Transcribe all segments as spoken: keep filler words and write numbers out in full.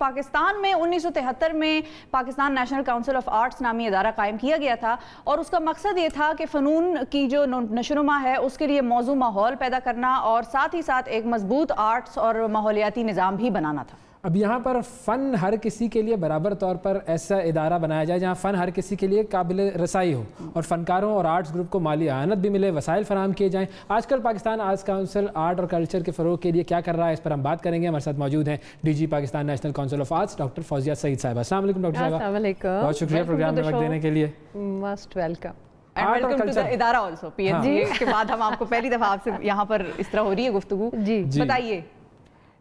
पाकिस्तान में उन्नीस सौ तिहत्तर में Pakistan national council of arts नामी अदारा कायम किया गया था और उसका मकसद ये था कि फ़नून की जो नशोनुमा है उसके लिए मौजू माहौल पैदा करना और साथ ही साथ एक मजबूत आर्ट्स और माहौलियाती निज़ाम भी बनाना था। अब यहाँ पर फ़न हर किसी के लिए बराबर तौर पर ऐसा इदारा बनाया जाए जहाँ फ़न हर किसी के लिए काबिल रसाई हो और फ़नकारों और आर्ट्स ग्रुप को माली आनत भी मिले, वसाइल फराम किए जाएँ। आजकल पाकिस्तान आर्ट्स काउंसिल आर्ट और कल्चर के फ़रोग के लिए क्या कर रहा है, इस पर हम बात करेंगे। हमारे साथ मौजूद हैं D G Pakistan national council of arts doctor Fauzia Saeed साहिबा। अस्सलाम वालेकुम डॉक्टर साहिबा, बहुत शुक्रिया प्रोग्राम में वक्त देने के लिए। Most welcome. इदारा ऑल्सो पी एच डी के बाद हम आपको पहली दफ़ा आपसे यहाँ पर इस तरह हो रही है गुफ्तगू, जी बताइए।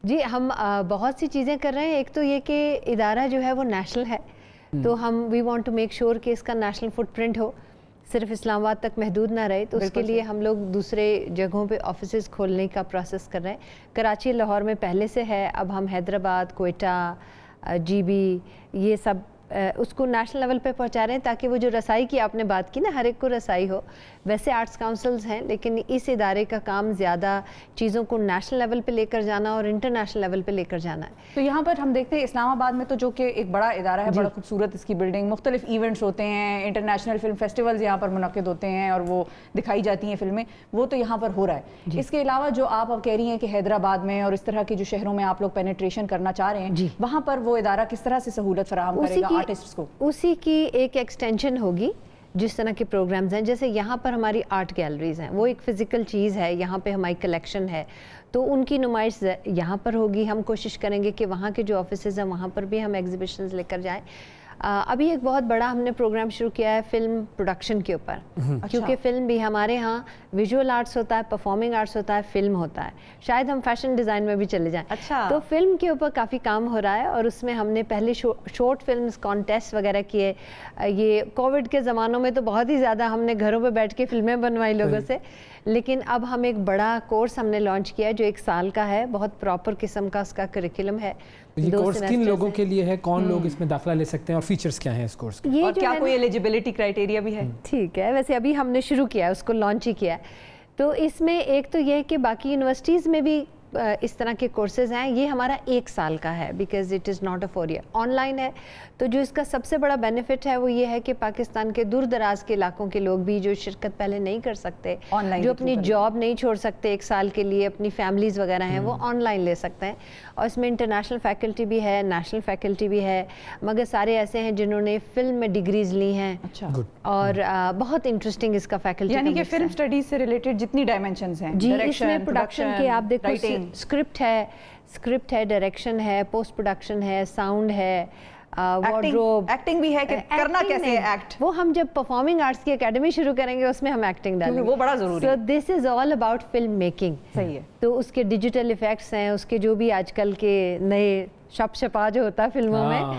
जी हम बहुत सी चीज़ें कर रहे हैं। एक तो ये कि इदारा जो है वो नेशनल है, तो हम we want to make sure कि इसका नेशनल फुटप्रिंट हो, सिर्फ इस्लामाबाद तक महदूद ना रहे। तो उसके लिए हम लोग दूसरे जगहों पे ऑफिसेस खोलने का प्रोसेस कर रहे हैं। कराची लाहौर में पहले से है, अब हम हैदराबाद, कोयटा, जीबी, ये सब उसको नेशनल लेवल पे पहुंचा रहे हैं ताकि वो जो रसाई की आपने बात की ना, हर एक को रसाई हो। वैसे आर्ट्स काउंसिल्स हैं, लेकिन इस इदारे का काम ज़्यादा चीज़ों को नेशनल लेवल पे लेकर जाना और इंटरनेशनल लेवल पे लेकर जाना है। तो यहाँ पर हम देखते हैं इस्लामाबाद में तो जो कि एक बड़ा इदारा है, बड़ा खूबसूरत इसकी बिल्डिंग, मुख्तलिफ इवेंट्स होते हैं, इंटरनेशनल फिल्म फेस्टिवल्स यहाँ पर मुनक़िद होते हैं और वो दिखाई जाती हैं फिल्में, वो तो यहाँ पर हो रहा है। इसके अलावा जो आप कह रही हैं कि हैदराबाद में और इस तरह के जो शहरों में आप लोग पेनिट्रेशन करना चाह रहे हैं, वहाँ पर वो इदारा किस तरह से सहूलत फराहम करेगा आर्टिस्ट्स को? उसी की एक एक्सटेंशन होगी जिस तरह के प्रोग्राम्स हैं। जैसे यहाँ पर हमारी आर्ट गैलरीज हैं, वो एक फ़िज़िकल चीज़ है, यहाँ पे हमारी कलेक्शन है, तो उनकी नुमाइश यहाँ पर होगी। हम कोशिश करेंगे कि वहाँ के जो ऑफिसेज़ हैं वहाँ पर भी हम एग्जिबिशंस लेकर जाएं। अभी एक बहुत बड़ा हमने प्रोग्राम शुरू किया है फ़िल्म प्रोडक्शन के ऊपर, क्योंकि फ़िल्म भी हमारे यहाँ विजुअल आर्ट्स होता है, परफॉर्मिंग आर्ट्स होता है, फ़िल्म होता है, शायद हम फैशन डिज़ाइन में भी चले जाएं। अच्छा। तो फ़िल्म के ऊपर काफ़ी काम हो रहा है और उसमें हमने पहले शो, शॉर्ट फिल्म कॉन्टेस्ट वगैरह किए। ये कोविड के ज़मानों में तो बहुत ही ज़्यादा हमने घरों पर बैठ के फ़िल्में बनवाई लोगों से, लेकिन अब हम एक बड़ा कोर्स हमने लॉन्च किया है जो एक साल का है, बहुत प्रॉपर किस्म का उसका करिकुलम है। ये कोर्स किन लोगों के लिए है, कौन लोग इसमें दाखिला ले सकते हैं और फीचर्स क्या हैं इस कोर्स के? और क्या कोई एलिजिबिलिटी क्राइटेरिया भी है? ठीक है, वैसे अभी हमने शुरू किया है, उसको लॉन्च ही किया है। तो इसमें एक तो यह है कि बाकी यूनिवर्सिटीज़ में भी इस तरह के कोर्सेज़ हैं। ये हमारा एक साल का है because it is not a four year, online है। तो जो इसका सबसे बड़ा बेनिफिट है वो ये है कि पाकिस्तान के दूर दराज के इलाकों के लोग भी जो शिरकत पहले नहीं कर सकते, जो अपनी जॉब नहीं छोड़ सकते एक साल के लिए, अपनी फैमिलीज़ वगैरह हैं, वो ऑनलाइन ले सकते हैं। और इसमें इंटरनेशनल फैकल्टी भी है, नेशनल फैकल्टी भी है, मगर सारे ऐसे हैं जिन्होंने फ़िल्म में डिग्रीज ली हैं। अच्छा। और बहुत इंटरेस्टिंग इसका फैकल्टी, यानी कि फिल्म स्टडीज़ से रिलेटेड जितनी डायमेंशंस हैं जी इसमें, प्रोडक्शन के आप देखो, स्क्रिप्ट है, स्क्रिप्ट है, डायरेक्शन है, पोस्ट प्रोडक्शन है, साउंड है, वार्डरोब, एक्टिंग भी है कि करना कैसे है एक्ट, वो हम जब परफॉर्मिंग आर्ट्स की एकेडमी शुरू करेंगे उसमें हम एक्टिंग डालेंगे, वो बड़ा ज़रूरी है। So this is all about film making. सही है। तो उसके डिजिटल इफ़ेक्ट्स हैं, उसके जो भी आजकल के नए शप शपा जो होता है फिल्मों में,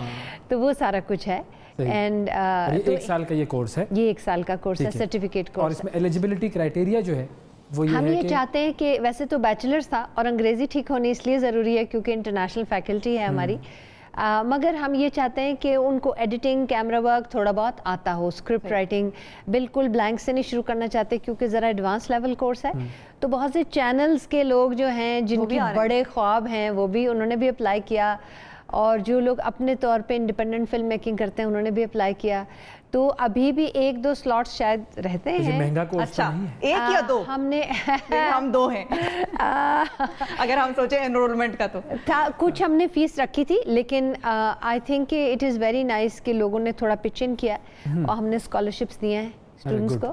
तो वो सारा कुछ है। एंड uh, एक साल का ये कोर्स है, ये एक साल का कोर्स है, सर्टिफिकेट कोर्स। और इसमें एलिजिबिलिटी क्राइटेरिया जो है वो ये हम ये चाहते हैं कि वैसे तो बैचलर्स था और अंग्रेज़ी ठीक होनी इसलिए ज़रूरी है क्योंकि इंटरनेशनल फैकल्टी है हमारी, आ, मगर हम ये चाहते हैं कि उनको एडिटिंग, कैमरा वर्क थोड़ा बहुत आता हो, स्क्रिप्ट राइटिंग। बिल्कुल ब्लैंक से नहीं शुरू करना चाहते क्योंकि ज़रा एडवांस लेवल कोर्स है। तो बहुत से चैनल्स के लोग जो हैं जिनके बड़े ख्वाब हैं वो भी, उन्होंने भी अप्लाई किया, और जो लोग अपने तौर पे इंडिपेंडेंट फिल्म मेकिंग करते हैं उन्होंने भी अप्लाई किया। तो अभी भी एक दो स्लॉट्स शायद रहते हैं। महंगा कोर्स अच्छा नहीं है। एक या दो हमने हम दो हैं अगर हम सोचें एनरोलमेंट का तो था, कुछ हमने फीस रखी थी, लेकिन आई थिंक कि इट इज़ वेरी नाइस कि लोगों ने थोड़ा पिच इन किया और हमने स्कॉलरशिप्स दिए हैं स्टूडेंट्स को,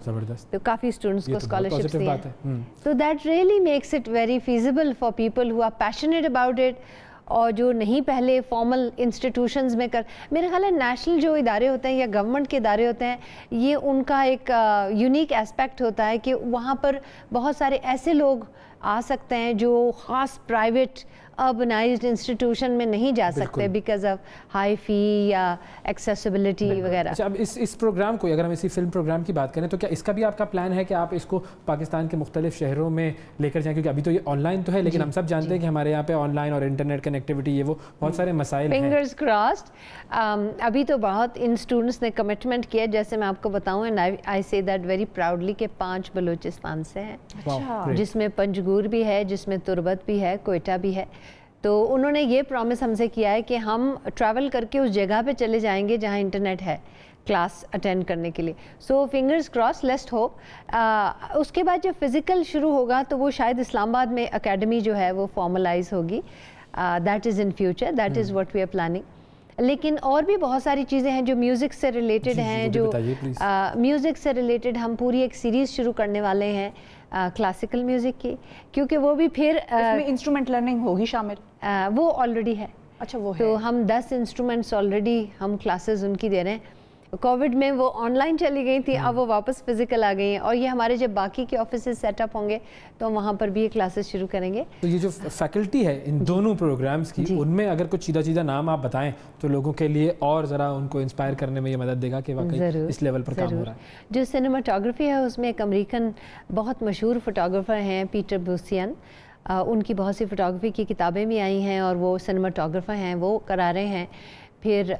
तो काफ़ी स्टूडेंट्स को स्कॉलरशिप्स दी हैं। तो that really makes it very feasible for people who are passionate about it, और जो नहीं पहले फॉर्मल इंस्टीट्यूशंस में कर, मेरे ख्याल है नेशनल जो इदारे होते हैं या गवर्नमेंट के इदारे होते हैं, ये उनका एक यूनिक एस्पेक्ट होता है कि वहाँ पर बहुत सारे ऐसे लोग आ सकते हैं जो ख़ास प्राइवेट अर्बनाइज्ड इंस्टीट्यूशन में नहीं जा सकते बिकॉज ऑफ हाई फी या एक्सेसिबिलिटी वगैरह। अच्छा, अब इस इस प्रोग्राम को, अगर हम इसी फिल्म प्रोग्राम की बात करें तो क्या इसका भी आपका प्लान है कि आप इसको पाकिस्तान के मुख्तलिफ शहरों में लेकर जाएँ? क्योंकि अभी तो ये ऑनलाइन तो है, लेकिन हम सब जानते हैं कि हमारे यहाँ पे ऑनलाइन और इंटरनेट कनेक्टिविटी ये वो बहुत सारे मसाइल हैं। Fingers crossed. अभी तो बहुत इन स्टूडेंट्स ने कमिटमेंट किया, जैसे मैं आपको बताऊँ and I say that very proudly के पाँच बलूचिस्तान से हैं, जिसमें पंजगूर भी है, जिसमें तुरबत भी है, कोयटा भी है। तो उन्होंने ये प्रॉमिस हमसे किया है कि हम ट्रैवल करके उस जगह पे चले जाएंगे जहाँ इंटरनेट है क्लास अटेंड करने के लिए. So fingers cross, let's hope. उसके बाद जब फिज़िकल शुरू होगा तो वो शायद इस्लामाबाद में एकेडमी जो है वो फॉर्मलाइज होगी. That is in future, that is what we are planning. लेकिन और भी बहुत सारी चीज़ें हैं जो म्यूज़िक से रिलेटेड हैं, जो म्यूज़िक से रिलेटेड हम पूरी एक सीरीज़ शुरू करने वाले हैं क्लासिकल म्यूज़िक की, क्योंकि वो भी फिर इंस्ट्रूमेंट लर्निंग होगी शामिल. आ, वो ऑलरेडी है. अच्छा, वो है. तो हम दस इंस्ट्रूमेंट्स ऑलरेडी हम क्लासेस उनकी दे रहे हैं. कोविड में वो ऑनलाइन चली गई थी, अब वो वापस फिजिकल आ गई हैं. और ये हमारे जब बाकी के ऑफिसेज सेटअप होंगे तो वहाँ पर भी ये क्लासेस शुरू करेंगे. तो ये जो फैकल्टी है इन दोनों प्रोग्राम्स की, उनमें अगर कुछ सीधा सीधा नाम आप बताएं तो लोगों के लिए और ज़रा उनको इंस्पायर करने में ये मदद देगा कि वाकई इस लेवल पर काम हो रहा है. जो सिनेमाटोग्राफी है उसमें एक अमेरिकन बहुत मशहूर फोटोग्राफर हैं पीटर बोस्नियन. उनकी बहुत सी फोटोग्राफी की किताबें भी आई हैं और वो सिनेमाटोग्राफर हैं, वो करा रहे हैं. फिर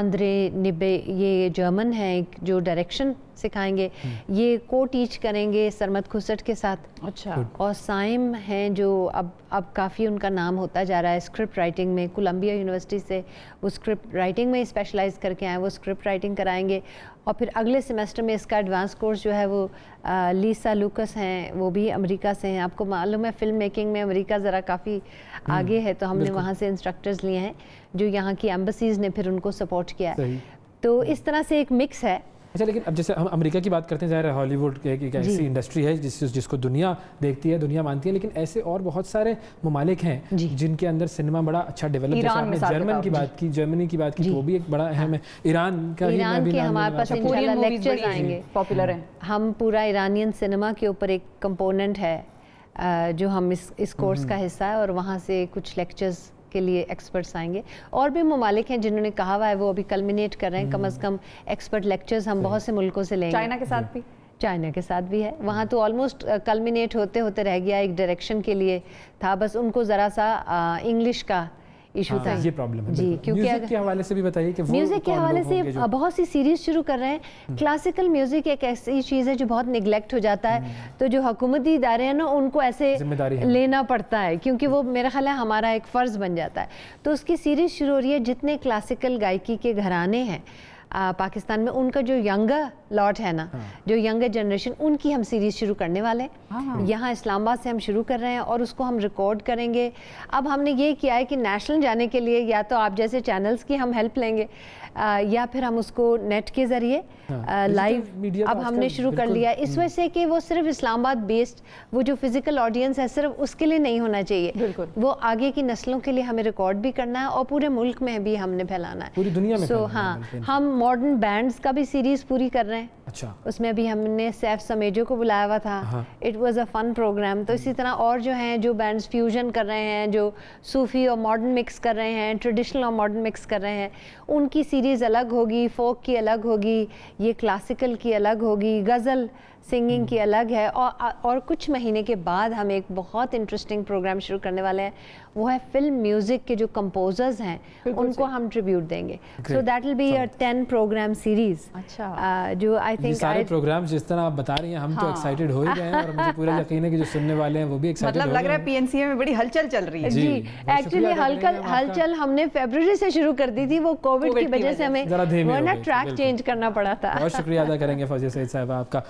आंद्रे निब्बे, ये जर्मन है, जो डायरेक्शन सिखाएंगे, ये को टीच करेंगे सरमद खुसट के साथ. अच्छा. और साइम हैं जो अब अब काफ़ी उनका नाम होता जा रहा है स्क्रिप्ट राइटिंग में. कोलंबिया यूनिवर्सिटी से वो स्क्रिप्ट राइटिंग में स्पेशलाइज करके आए, वो स्क्रिप्ट राइटिंग कराएंगे. और फिर अगले सेमेस्टर में इसका एडवांस कोर्स जो है वो आ, लीसा लुकस हैं, वो भी अमेरिका से हैं. आपको मालूम है फ़िल्म मेकिंग में अमेरिका ज़रा काफ़ी आगे है, तो हमने वहाँ से इंस्ट्रक्टर्स लिए हैं जो यहाँ की एम्बसीज़ ने फिर उनको सपोर्ट किया है. तो इस तरह से एक मिक्स है. अच्छा, लेकिन अब जैसे हम अमेरिका की बात करते हैं, जाहिर है हॉलीवुड एक एक ऐसी इंडस्ट्री है जिस जिसको दुनिया देखती है, दुनिया मानती है. लेकिन ऐसे और बहुत सारे ममालिक हैं जिनके अंदर सिनेमा बड़ा अच्छा डेवलप है. आपने जर्मन की बात की, जर्मनी की बात की, वो भी एक बड़ा अहम है. ईरान का भी हमारे पास इंशाल्लाह लेक्चर्स आएंगे, पॉपुलर हैं. हम पूरा ईरानियन सिनेमा के ऊपर एक कंपोनेंट है जो हम इस इस कोर्स का हिस्सा है, और वहाँ से कुछ लेक्चर्स के लिए एक्सपर्ट्स आएंगे. और भी ममालिक हैं जिन्होंने कहा हुआ है, वो अभी कल्मिनेट कर रहे हैं. कम से कम एक्सपर्ट लेक्चर्स हम बहुत से मुल्कों से लेंगे. चाइना के साथ भी चाइना के साथ भी है. वहाँ तो ऑलमोस्ट कल्मिनेट होते होते रह गया, एक डायरेक्शन के लिए था. बस उनको ज़रा सा इंग्लिश का इशू था. ये प्रॉब्लम है जी, क्योंकि म्यूज़िक के हवाले से भी बताइए कि म्यूज़िक के हवाले से बहुत सी सीरीज़ शुरू कर रहे हैं. क्लासिकल म्यूज़िक एक ऐसी चीज़ है जो बहुत निगलेक्ट हो जाता है, तो जो हुकूमती इदारे हैं ना उनको ऐसे लेना पड़ता है, क्योंकि वो मेरा ख्याल है हमारा एक फ़र्ज़ बन जाता है. तो उसकी सीरीज़ शुरू हो रही है. जितने क्लासिकल गायकी के घराने हैं आ, पाकिस्तान में, उनका जो यंगर लॉट है ना, हाँ. जो यंगर जनरेशन, उनकी हम सीरीज़ शुरू करने वाले हैं. हाँ. यहाँ इस्लामाबाद से हम शुरू कर रहे हैं और उसको हम रिकॉर्ड करेंगे. अब हमने ये किया है कि नेशनल जाने के लिए या तो आप जैसे चैनल्स की हम हेल्प लेंगे आ, या फिर हम उसको नेट के ज़रिए लाइव अब हमने शुरू कर लिया. इस वजह से कि वो सिर्फ इस्लामाबाद बेस्ड वो जो फिज़िकल ऑडियंस है सिर्फ उसके लिए नहीं होना चाहिए, वो आगे की नस्लों के लिए हमें रिकॉर्ड भी करना है और पूरे मुल्क में भी हमने फैलाना है, पूरी दुनिया में. सो हाँ, हम मॉडर्न बैंड्स का भी सीरीज़ पूरी कर रहे हैं. अच्छा. उसमें भी हमने सैफ समेजो को बुलाया हुआ था. It was a fun programme. तो इसी तरह और जो हैं जो बैंड्स फ्यूजन कर रहे हैं, जो सूफी और मॉडर्न मिक्स कर रहे हैं, ट्रेडिशनल और मॉडर्न मिक्स कर रहे हैं, उनकी सीरीज़ अलग होगी, फोक की अलग होगी, ये क्लासिकल की अलग होगी, गज़ल सिंगिंग की अलग है. और और कुछ महीने के बाद हम एक बहुत इंटरेस्टिंग प्रोग्राम शुरू करने वाले हैं, वो है फिल्म म्यूज़िक के जो कंपोजर्स हैं उनको हम ट्रिब्यूट देंगे. So that will be a ten program series. अच्छा. जो आई थिंक सारे प्रोग्राम जिस तरह आप बता रही हैं, हम हाँ. तो एक्साइटेड हो ही गए हैं और मुझे पूरा यकीन है कि जो सुनने वाले हैं वो भी एक्साइटेड हो रहे हैं. मतलब लग रहा है पीएनसीए में बड़ी हलचल चल रही है. जी, एक्चुअली हलचल हलचल हमने फरवरी से शुरू कर दी थी, वो कोविड की वजह से हमें वरना ट्रैक चेंज करना पड़ा था. बहुत शुक्रिया अदा करेंगे फौजिया सईद साहब आपका.